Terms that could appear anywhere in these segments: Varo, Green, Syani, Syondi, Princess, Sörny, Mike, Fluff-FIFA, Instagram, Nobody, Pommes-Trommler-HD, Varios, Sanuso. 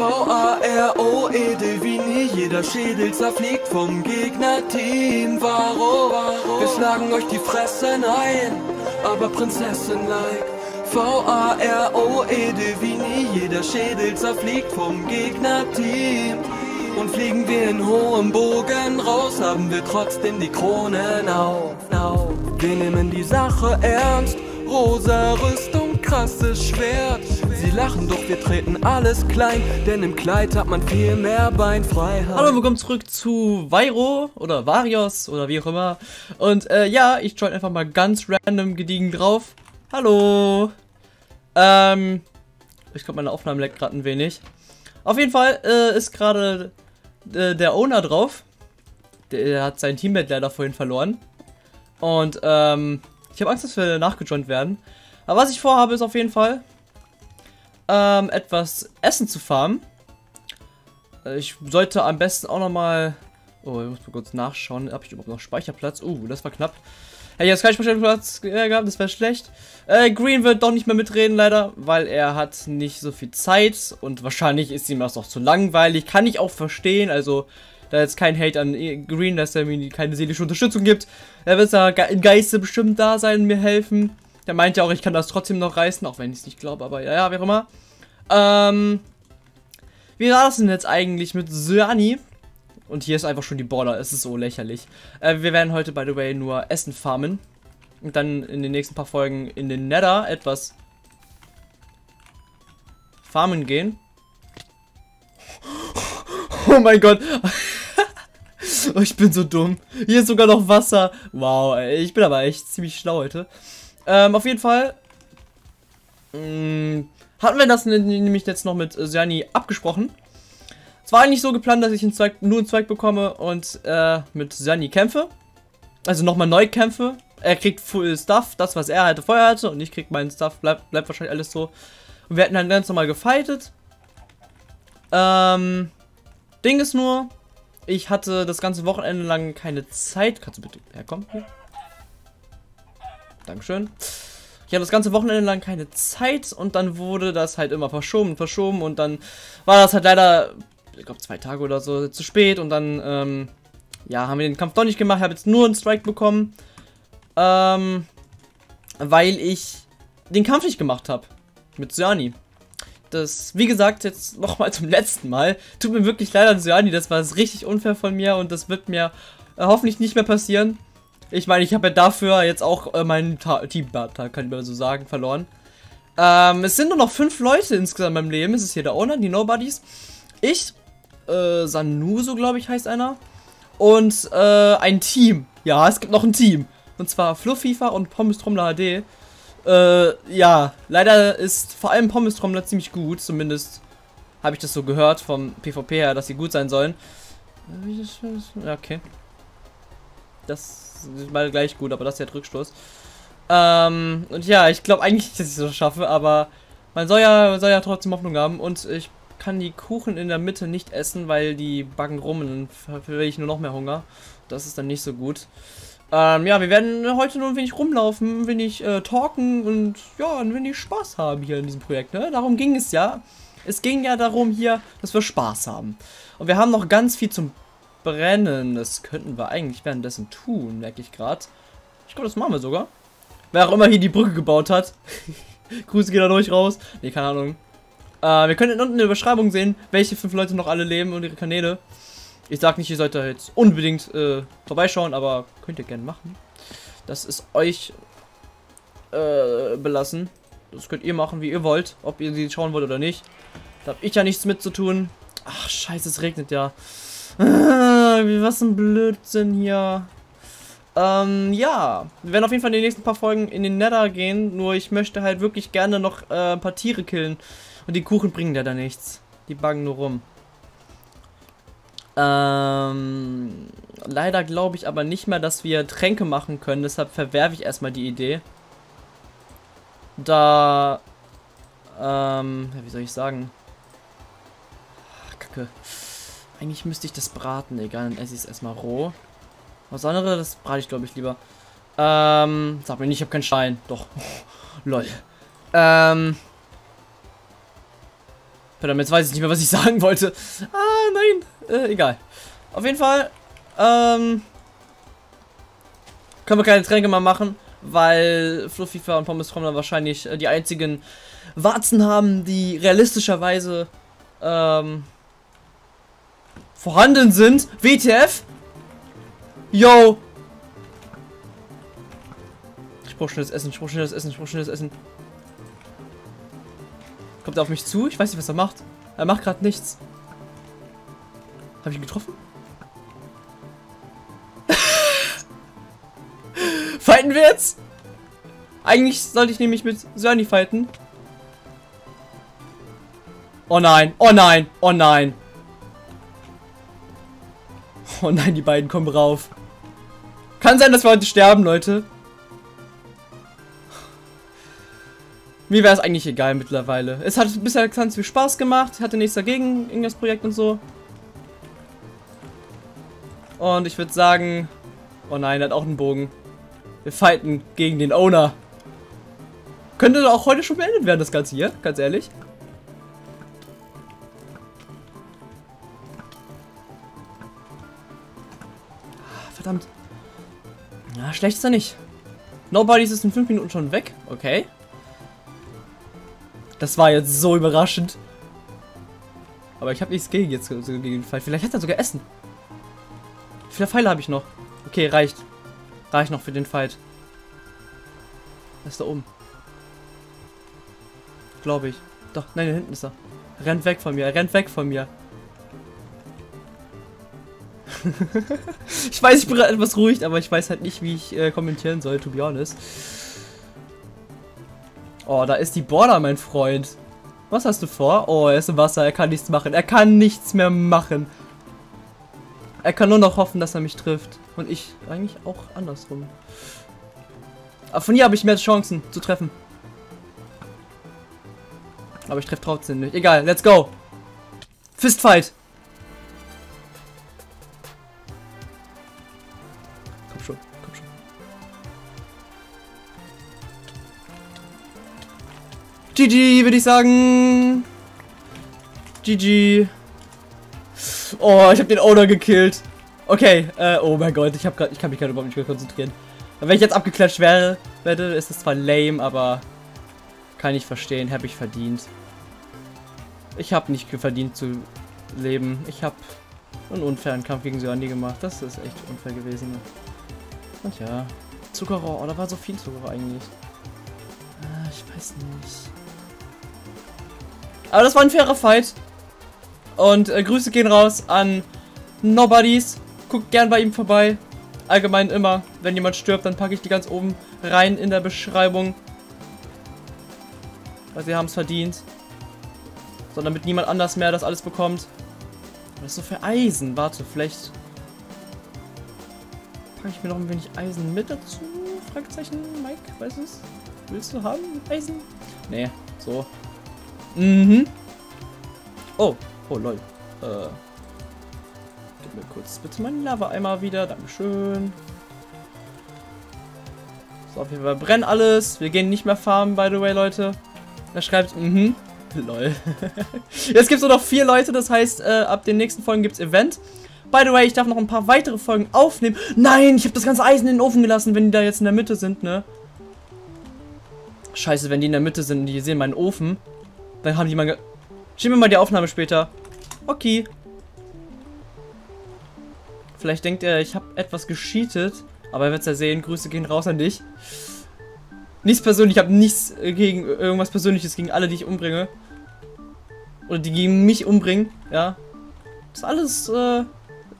V-A-R-O-E-D wie nie, jeder Schädel zerfliegt vom Gegnerteam. Varo, Varo, wir schlagen euch die Fressen ein, aber Prinzessin-like. V-A-R-O-E-D wie nie, jeder Schädel zerfliegt vom Gegnerteam. Und fliegen wir in hohem Bogen raus, haben wir trotzdem die Kronen auf. Wir nehmen die Sache ernst, rosa Rüstung, krasses Schwert. Sie lachen, doch wir treten alles klein, denn im Kleid hat man viel mehr Beinfreiheit. Hallo, willkommen zurück zu Varo oder Varios oder wie auch immer. Und ja, ich join einfach mal ganz random gediegen drauf. Hallo. Ich glaube, meine Aufnahme leckt gerade ein wenig. Auf jeden Fall ist gerade der Owner drauf. Der hat sein Teammate leider vorhin verloren. Und ich habe Angst, dass wir nachgejoint werden. Aber was ich vorhabe, ist auf jeden Fall etwas Essen zu farmen. Ich sollte am besten auch nochmal... Oh, ich muss mal kurz nachschauen. Habe ich überhaupt noch Speicherplatz? Das war knapp. Hätte ich jetzt keinen Speicherplatz gehabt, das wäre schlecht. Green wird doch nicht mehr mitreden, leider, weil er hat nicht so viel Zeit und wahrscheinlich ist ihm das auch zu langweilig. Kann ich auch verstehen, also da jetzt kein Hate an Green, dass er mir keine seelische Unterstützung gibt. Er wird da im Geiste bestimmt da sein und mir helfen. Der meint ja auch, ich kann das trotzdem noch reißen, auch wenn ich es nicht glaube, aber ja, wie auch immer. Wie war das denn jetzt eigentlich mit Sörny? Und hier ist einfach schon die Border, es ist so lächerlich. Wir werden heute, by the way, nur Essen farmen. Und dann in den nächsten paar Folgen in den Nether etwas farmen gehen. Oh mein Gott. Oh, ich bin so dumm. Hier ist sogar noch Wasser. Wow, ey, ich bin aber echt ziemlich schlau heute. Auf jeden Fall hatten wir das nämlich jetzt noch mit Syani abgesprochen. Es war eigentlich so geplant, dass ich nur einen Zweig bekomme und mit Sörny kämpfe. Also nochmal neu kämpfe. Er kriegt Full Stuff, das was er hatte, vorher hatte. Und ich krieg meinen Stuff, bleibt wahrscheinlich alles so. Und wir hätten dann ganz normal gefightet. Ding ist nur, ich hatte das ganze Wochenende lang keine Zeit. Kannst du bitte herkommen? Hier? Dankeschön. Ich hatte das ganze Wochenende lang keine Zeit und dann wurde das halt immer verschoben. Und dann war das halt leider... Ich glaube 2 Tage oder so zu spät und dann ja, haben wir den Kampf doch nicht gemacht. Ich habe jetzt nur einen Strike bekommen, weil ich den Kampf nicht gemacht habe mit Sörny. Das, wie gesagt, jetzt nochmal zum letzten Mal. Tut mir wirklich leid an Sörny, das war richtig unfair von mir und das wird mir hoffentlich nicht mehr passieren. Ich meine, ich habe ja dafür jetzt auch meinen Teampartner, kann ich mal so sagen, verloren. Es sind nur noch 5 Leute insgesamt in meinem Leben. Es ist hier der Owner, die Nobodies. Ich... Sanuso, glaube ich, heißt einer. Und ein Team. Ja, es gibt noch ein Team. Und zwar Fluff-FIFA und Pommes-Trommler-HD. Ja, leider ist vor allem Pommes-Trommler ziemlich gut. Zumindest habe ich das so gehört vom PvP her, dass sie gut sein sollen. Okay. Das ist mal gleich gut, aber das ist ja Rückstoß. Und ja, ich glaube eigentlich nicht, dass ich das schaffe, aber man soll ja trotzdem Hoffnung haben. Und ich kann die Kuchen in der Mitte nicht essen, weil die backen rum und dann will ich nur noch mehr Hunger. Das ist dann nicht so gut. Ja, wir werden heute nur ein wenig rumlaufen, ein wenig talken und ja, ein wenig Spaß haben hier in diesem Projekt. Ne? Darum ging es ja. Es ging ja darum hier, dass wir Spaß haben. Und wir haben noch ganz viel zum Brennen. Das könnten wir eigentlich währenddessen tun, merke ich gerade. Ich glaube, das machen wir sogar. Wer auch immer hier die Brücke gebaut hat. Grüße gehen an euch raus. Nee, keine Ahnung. Wir können unten in der Beschreibung sehen, welche 5 Leute noch alle leben und ihre Kanäle. Ich sag nicht, ihr sollt da jetzt unbedingt vorbeischauen, aber könnt ihr gerne machen. Das ist euch belassen. Das könnt ihr machen, wie ihr wollt, ob ihr sie schauen wollt oder nicht. Da hab ich ja nichts mit zu tun. Ach, scheiße, es regnet ja. Was ein Blödsinn hier. Ja, wir werden auf jeden Fall in den nächsten paar Folgen in den Nether gehen. Nur ich möchte halt wirklich gerne noch ein paar Tiere killen. Und die Kuchen bringen da nichts. Die baggen nur rum. Leider glaube ich aber nicht mehr, dass wir Tränke machen können. Deshalb verwerfe ich erstmal die Idee. Da... wie soll ich sagen? Ach, Kacke. Eigentlich müsste ich das braten. Egal, dann esse ich es erstmal roh. Was anderes, das brate ich glaube ich lieber. Sag mir nicht, ich habe keinen Stein. Doch. Lol. Jetzt weiß ich nicht mehr, was ich sagen wollte. Ah, nein. Egal. Auf jeden Fall, können wir keine Tränke mal machen, weil Fluff-FIFA und Pommes-Trommler wahrscheinlich die einzigen Warzen haben, die realistischerweise, vorhanden sind. WTF? Yo! Ich brauche schnelles Essen, Kommt er auf mich zu? Ich weiß nicht, was er macht. Er macht gerade nichts. Habe ich ihn getroffen? Fighten wir jetzt? Eigentlich sollte ich nämlich mit Sörny fighten. Oh nein, oh nein, oh nein. Oh nein, die beiden kommen rauf. Kann sein, dass wir heute sterben, Leute. Mir wäre es eigentlich egal mittlerweile. Es hat bisher ganz viel Spaß gemacht. Ich hatte nichts dagegen, irgendwas Projekt und so. Und ich würde sagen... Oh nein, er hat auch einen Bogen. Wir fighten gegen den Owner. Könnte auch heute schon beendet werden, das Ganze hier. Ganz ehrlich. Verdammt. Na, schlecht ist er nicht. Nobody ist in 5 Minuten schon weg. Okay. Das war jetzt so überraschend. Aber ich habe nichts gegen jetzt gegen den Pfeil. Vielleicht hat er sogar Essen. Wie viele Pfeile habe ich noch? Okay, reicht. Reicht noch für den Fight. Er ist da oben. Glaube ich. Doch, nein, da hinten ist er. Er rennt weg von mir. Ich weiß, ich bin gerade etwas ruhig, aber ich weiß halt nicht, wie ich kommentieren soll, to be honest. Oh, da ist die Border, mein Freund. Was hast du vor? Oh, er ist im Wasser, er kann nichts machen. Er kann nichts mehr machen. Er kann nur noch hoffen, dass er mich trifft. Und ich eigentlich auch andersrum. Aber von hier habe ich mehr Chancen zu treffen. Aber ich treffe trotzdem nicht. Egal, let's go. Fistfight. Komm schon, komm schon. GG, würde ich sagen. GG. Oh, ich habe den Owner gekillt. Okay, oh mein Gott, ich kann mich gerade überhaupt nicht mehr konzentrieren. Wenn ich jetzt abgeklatscht werde, ist es zwar lame, aber kann ich verstehen, habe ich verdient. Ich habe nicht verdient zu leben. Ich habe einen unfairen Kampf gegen Syondi gemacht. Das ist echt unfair gewesen. Und ja, Zuckerrohr, oh, da war so viel Zuckerrohr eigentlich. Ich weiß nicht. Aber das war ein fairer Fight. Und Grüße gehen raus an Nobodies. Guckt gern bei ihm vorbei. Allgemein immer. Wenn jemand stirbt, dann packe ich die ganz oben rein in der Beschreibung. Weil sie haben es verdient. So, damit niemand anders mehr das alles bekommt. Was ist so für Eisen? Warte, vielleicht... Packe ich mir noch ein wenig Eisen mit dazu? Fragezeichen, Mike, weiß es? Willst du haben? Eisen? Nee, so. Mhm. Oh. Oh, lol. Gib mir kurz bitte meinen Lava-Eimer wieder. Dankeschön. So, wir verbrennen alles. Wir gehen nicht mehr farmen, by the way, Leute. Er schreibt, mhm. Lol. Jetzt gibt es nur noch 4 Leute. Das heißt, ab den nächsten Folgen gibt es Event. By the way, ich darf noch ein paar weitere Folgen aufnehmen. Nein, ich habe das ganze Eisen in den Ofen gelassen, wenn die da jetzt in der Mitte sind, ne? Scheiße, wenn die in der Mitte sind und die sehen meinen Ofen, dann haben die mal... Schieben wir mal die Aufnahme später. Okay. Vielleicht denkt er, ich habe etwas gecheatet, aber er wird es ja sehen. Grüße gehen raus an dich. Nichts persönlich, ich habe nichts gegen irgendwas Persönliches gegen alle, die ich umbringe. Oder die gegen mich umbringen, ja. Das ist alles,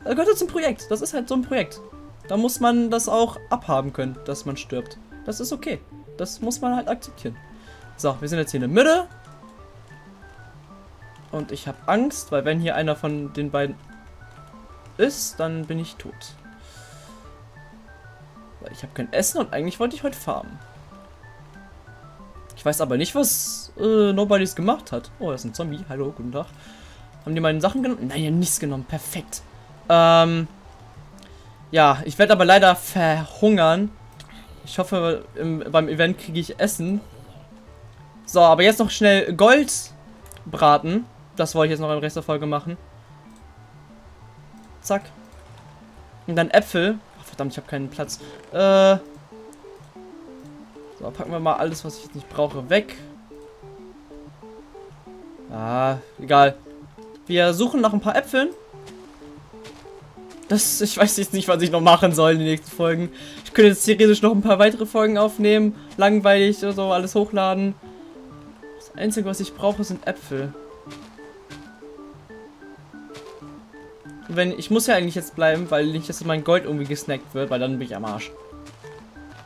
gehört zum Projekt. Das ist halt so ein Projekt. Da muss man das auch abhaben können, dass man stirbt. Das ist okay. Das muss man halt akzeptieren. So, wir sind jetzt hier in der Mitte. Und ich habe Angst, weil wenn hier einer von den beiden ist, dann bin ich tot. Weil ich habe kein Essen und eigentlich wollte ich heute farmen. Ich weiß aber nicht, was Nobodies gemacht hat. Oh, das ist ein Zombie. Hallo, guten Tag. Haben die meine Sachen genommen? Nein, die haben nichts genommen. Perfekt. Ja, ich werde aber leider verhungern. Ich hoffe, beim Event kriege ich Essen. So, aber jetzt noch schnell Gold braten. Das wollte ich jetzt noch im Rest der Folge machen. Zack. Und dann Äpfel. Oh, verdammt, ich habe keinen Platz. So, packen wir mal alles, was ich jetzt nicht brauche, weg. Ah, egal. Wir suchen nach ein paar Äpfeln. Das, ich weiß jetzt nicht, was ich noch machen soll in den nächsten Folgen. Ich könnte jetzt theoretisch noch ein paar weitere Folgen aufnehmen. Langweilig oder so, alles hochladen. Das Einzige, was ich brauche, sind Äpfel. Wenn, ich muss ja eigentlich jetzt bleiben, weil nicht, dass mein Gold irgendwie gesnackt wird, weil dann bin ich am Arsch.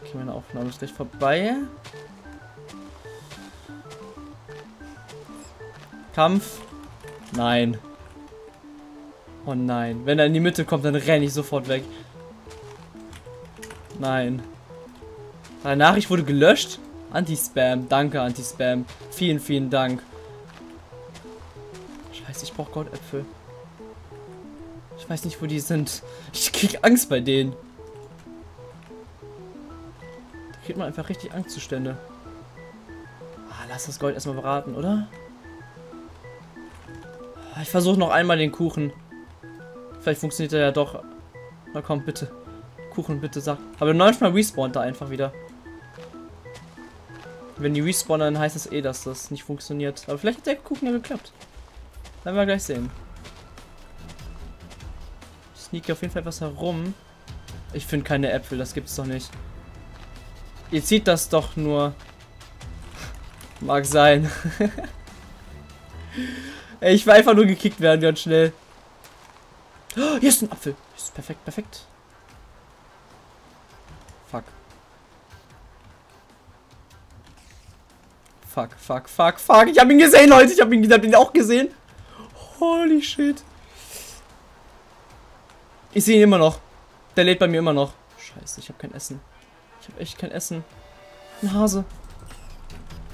Okay, meine Aufnahme ist gleich vorbei. Kampf? Nein. Oh nein. Wenn er in die Mitte kommt, dann renne ich sofort weg. Nein. Seine Nachricht wurde gelöscht? Anti-Spam. Danke, Anti-Spam. Vielen, vielen Dank. Scheiße, ich brauche Goldäpfel. Ich weiß nicht, wo die sind. Ich krieg Angst bei denen. Da kriegt man einfach richtig Angstzustände. Ah, lass das Gold erstmal beraten, oder? Ich versuche noch einmal den Kuchen. Vielleicht funktioniert er ja doch. Na komm, bitte. Kuchen, bitte, sag. Aber manchmal respawnt er einfach wieder. Wenn die respawnen, dann heißt es eh, dass das nicht funktioniert. Aber vielleicht hat der Kuchen ja geklappt. Werden wir gleich sehen. Sneak auf jeden Fall was herum. Ich finde keine Äpfel, das gibt's doch nicht. Ihr zieht das doch nur. Mag sein. Ey, ich will einfach nur gekickt werden, ganz schnell. Oh, hier ist ein Apfel. Ist perfekt, perfekt. Fuck. Fuck, fuck, fuck, fuck. Ich habe ihn gesehen, Leute. Ich hab ihn auch gesehen. Holy shit. Ich sehe ihn immer noch. Der lädt bei mir immer noch. Scheiße, ich habe kein Essen. Ich habe echt kein Essen. Ein Hase.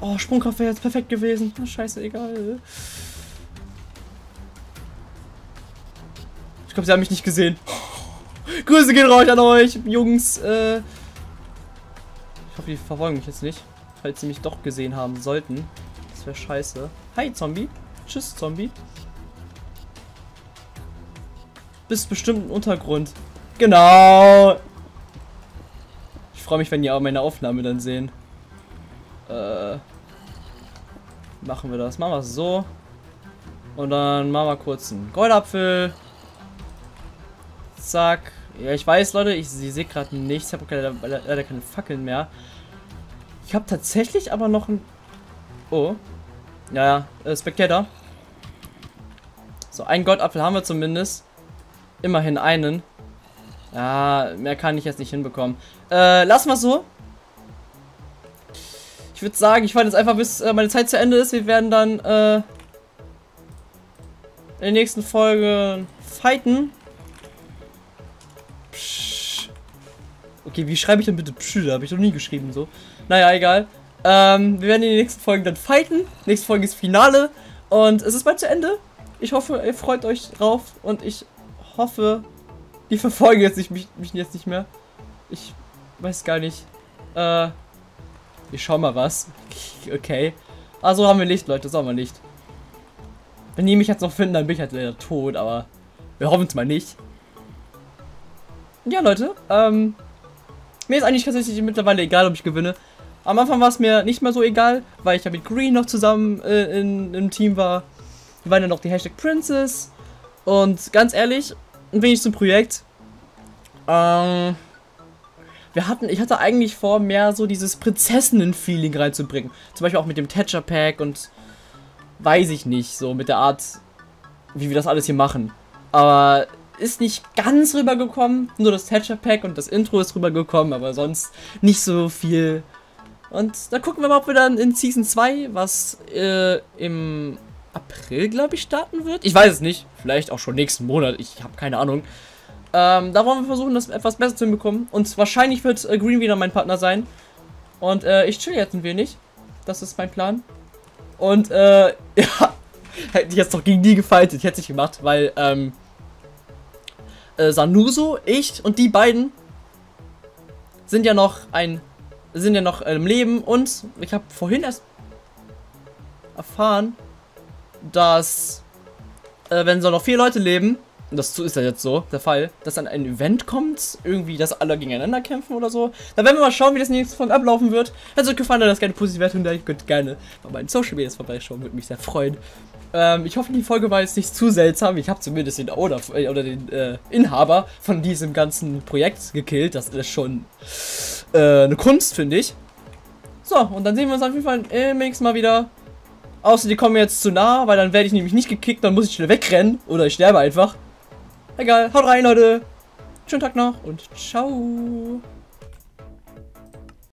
Oh, Sprungkraft wäre jetzt perfekt gewesen. Na, scheiße, egal. Ich glaube, sie haben mich nicht gesehen. Oh, Grüße gehen raus an euch, Jungs. Ich hoffe, die verfolgen mich jetzt nicht. Falls sie mich doch gesehen haben sollten. Das wäre scheiße. Hi, Zombie. Tschüss, Zombie. Bis bestimmten Untergrund. Genau. Ich freue mich, wenn die auch meine Aufnahme dann sehen. Machen wir das. Machen wir es so. Und dann machen wir kurz einen Goldapfel. Zack. Ja, ich weiß, Leute. Ich sehe gerade nichts. Ich habe leider keine Fackeln mehr. Ich habe tatsächlich aber noch ein... Oh. Ja, ja. Spectator. So, einen Goldapfel haben wir zumindest. Immerhin einen. Ja, mehr kann ich jetzt nicht hinbekommen. Lassen wir es so. Ich würde sagen, ich warte jetzt einfach, bis meine Zeit zu Ende ist. Wir werden dann in der nächsten Folge fighten. Psch. Okay, wie schreibe ich denn bitte Psch? Da habe ich noch nie geschrieben so. Naja, egal. Wir werden in den nächsten Folgen dann fighten. Nächste Folge ist Finale. Und es ist bald zu Ende. Ich hoffe, ihr freut euch drauf. Und ich... Ich hoffe, die verfolgen jetzt nicht, mich jetzt nicht mehr. Ich weiß gar nicht. Ich schau mal was. Okay. Also haben wir Licht, Leute. Das haben wir Licht. Wenn die mich jetzt noch finden, dann bin ich halt leider tot. Aber wir hoffen es mal nicht. Ja, Leute. Mir ist eigentlich tatsächlich mittlerweile egal, ob ich gewinne. Am Anfang war es mir nicht mehr so egal, weil ich ja mit Green noch zusammen im Team war. Wir waren ja noch die Hashtag Princess. Und ganz ehrlich... Ein wenig zum Projekt. Ich hatte eigentlich vor, mehr so dieses Prinzessinnen-Feeling reinzubringen. Zum Beispiel auch mit dem Thatcher-Pack und weiß ich nicht, so mit der Art, wie wir das alles hier machen. Aber ist nicht ganz rübergekommen. Nur das Thatcher-Pack und das Intro ist rübergekommen, aber sonst nicht so viel. Und da gucken wir mal, ob wir dann in Season 2, was im April, glaube ich, starten wird. Ich weiß es nicht. Vielleicht auch schon nächsten Monat. Ich habe keine Ahnung. Da wollen wir versuchen, das etwas besser zu hinbekommen. Und wahrscheinlich wird Green wieder mein Partner sein. Und ich chill jetzt ein wenig. Das ist mein Plan. Und ja. Hätte ich jetzt doch gegen die gefightet. Ich hätte es nicht gemacht, weil Sanuso, ich und die beiden sind ja noch im Leben. Und ich habe vorhin erst erfahren, dass wenn so noch 4 Leute leben, und das ist ja jetzt so der Fall, dass dann ein Event kommt, irgendwie, dass alle gegeneinander kämpfen oder so. Dann werden wir mal schauen, wie das nächste Folge ablaufen wird. Hat es euch gefallen, das gerne positive Wertung da. Ihr könnt gerne bei meinen Social Medias vorbeischauen, würde mich sehr freuen. Ich hoffe, die Folge war jetzt nicht zu seltsam. Ich habe zumindest den Owner oder den Inhaber von diesem ganzen Projekt gekillt. Das ist schon eine Kunst, finde ich. So, und dann sehen wir uns auf jeden Fall im nächsten Mal wieder. Außer die kommen jetzt zu nah, weil dann werde ich nämlich nicht gekickt, dann muss ich schnell wegrennen oder ich sterbe einfach. Egal, haut rein, Leute. Schönen Tag noch und ciao.